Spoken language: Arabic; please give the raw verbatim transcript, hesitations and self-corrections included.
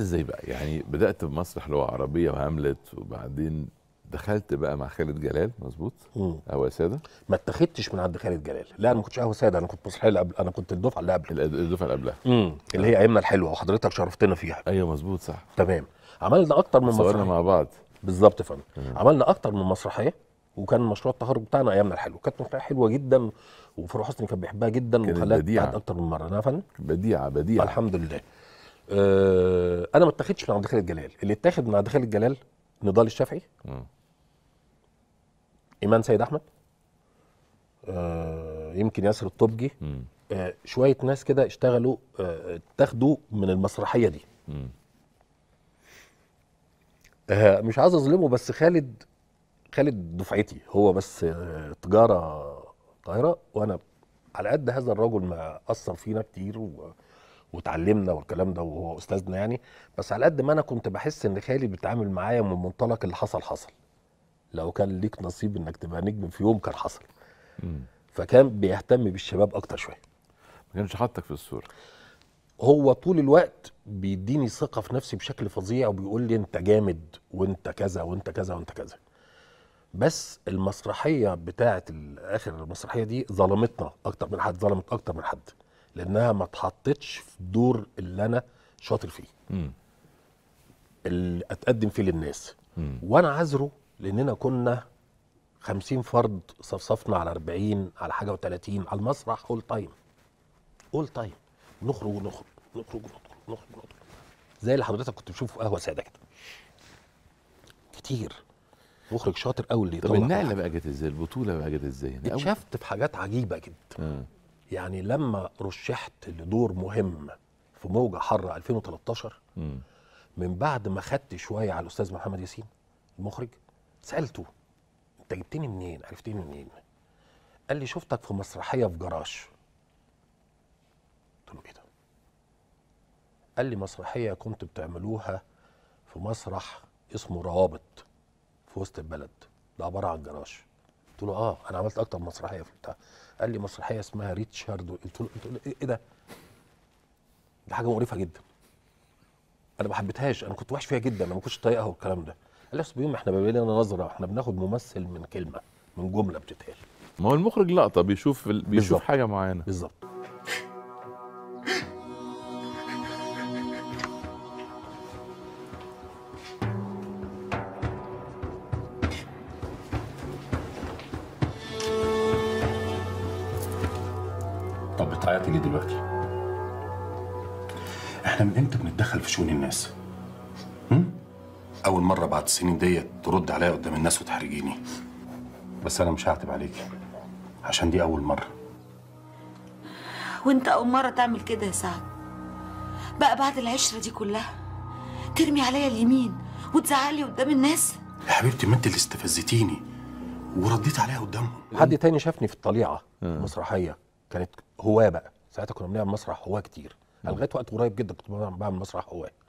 ازاي بقى؟ يعني بدأت بمسرح اللي هو عربية وهاملت، وبعدين دخلت بقى مع خالد جلال، مظبوط؟ قهوة سادة. ما اتخذتش من عند خالد جلال، لا انا ما كنتش قهوة سادة، انا كنت مسرحية اللي قبل، انا كنت الدفعة اللي قبلها. الدفعة اللي قبلها. امم اللي هي ايامنا الحلوة وحضرتك شرفتنا فيها. ايوه مظبوط صح. تمام. عملنا أكتر من مسرحية. صورنا مع بعض. بالظبط يا فندم. عملنا أكتر من مسرحية، وكان مشروع التخرج بتاعنا ايامنا الحلوة، كانت مسرحية حلوة جدا وفاروق حسني كان بيحبها جدا وخلاها أكتر من مرة، أنا يا فندم. بديعة بديعة. الحمد لله. أه انا ما اتاخدش من عند خالد جلال، اللي اتاخد من عند خالد جلال نضال الشافعي، امم ايمان سيد احمد، أه يمكن ياسر الطوبجي، أه شويه ناس كده اشتغلوا اتاخدوا أه من المسرحيه دي. امم أه مش عايز اظلمه، بس خالد خالد دفعتي هو، بس أه تجاره طايره، وانا على قد هذا الرجل ما اثر فينا كتير و وتعلمنا والكلام ده وهو استاذنا يعني، بس على قد ما انا كنت بحس ان خالد بيتعامل معايا من منطلق اللي حصل حصل، لو كان ليك نصيب انك تبقى نجم في يوم كان حصل. مم. فكان بيهتم بالشباب اكتر شويه، ما كانش حاطك في الصوره. هو طول الوقت بيديني ثقه في نفسي بشكل فظيع، وبيقول لي انت جامد وانت كذا وانت كذا وانت كذا، بس المسرحيه بتاعه اخر المسرحيه دي ظلمتنا اكتر من حد، ظلمت اكتر من حد، لانها ما اتحطتش في دور اللي انا شاطر فيه، امم اللي اتقدم فيه للناس. مم. وانا عذره لاننا كنا خمسين فرد، صفصفنا على أربعين على حاجه وتلاتين على المسرح، اول تايم اول تايم نخرج ونخرج نخرج ونخرج نخرج ونخرج زي اللي حضرتك كنت بتشوفه في قهوه ساده كده كتير، مخرج شاطر قوي اللي يطلع. طب النقله بقى جت ازاي؟ البطوله بقى جت ازاي؟ اتشفت في حاجات عجيبه جدا. مم. يعني لما رشحت لدور مهم في موجة حرة ألفين وتلتاشر، مم. من بعد ما خدت شوية على الأستاذ محمد ياسين المخرج، سألته أنت جبتني منين؟ عرفتني منين؟ قال لي شفتك في مسرحية في جراج. قلت له إيه ده؟ قال لي مسرحية كنت بتعملوها في مسرح اسمه روابط في وسط البلد، ده عبارة عن جراج. قلت له آه أنا عملت أكتر مسرحية في البتاع. قال لي مسرحيه اسمها ريتشارد. قلت له ايه ده؟ دي حاجه مقرفه جدا، انا ما حبيتهاش، انا كنت وحش فيها جدا، انا ما كنتش طايقها والكلام ده. قال لي اصل بيهم احنا بيبقى لنا نظره، احنا بناخد ممثل من كلمه من جمله بتتقال. ما هو المخرج لقطه بيشوف ال... بيشوف بالزبط. حاجه معينه بالظبط. ليه دلوقتي؟ احنا من امتى بنتدخل في شؤون الناس؟ هم؟ أول مرة بعد السنين ديت ترد عليا قدام الناس وتحرجيني. بس أنا مش هعتب عليكي عشان دي أول مرة. وأنت أول مرة تعمل كده يا سعد. بقى بعد العشرة دي كلها ترمي عليا اليمين وتزعلي قدام الناس؟ يا حبيبتي ما أنت اللي استفزتيني ورديت عليها قدامهم. حد تاني شافني في الطليعة مسرحية كانت هواه بقى، ساعتها كنا بنعمل مسرح هواه كتير، لغايه وقت قريب جدا كنت بعمل مسرح هواه.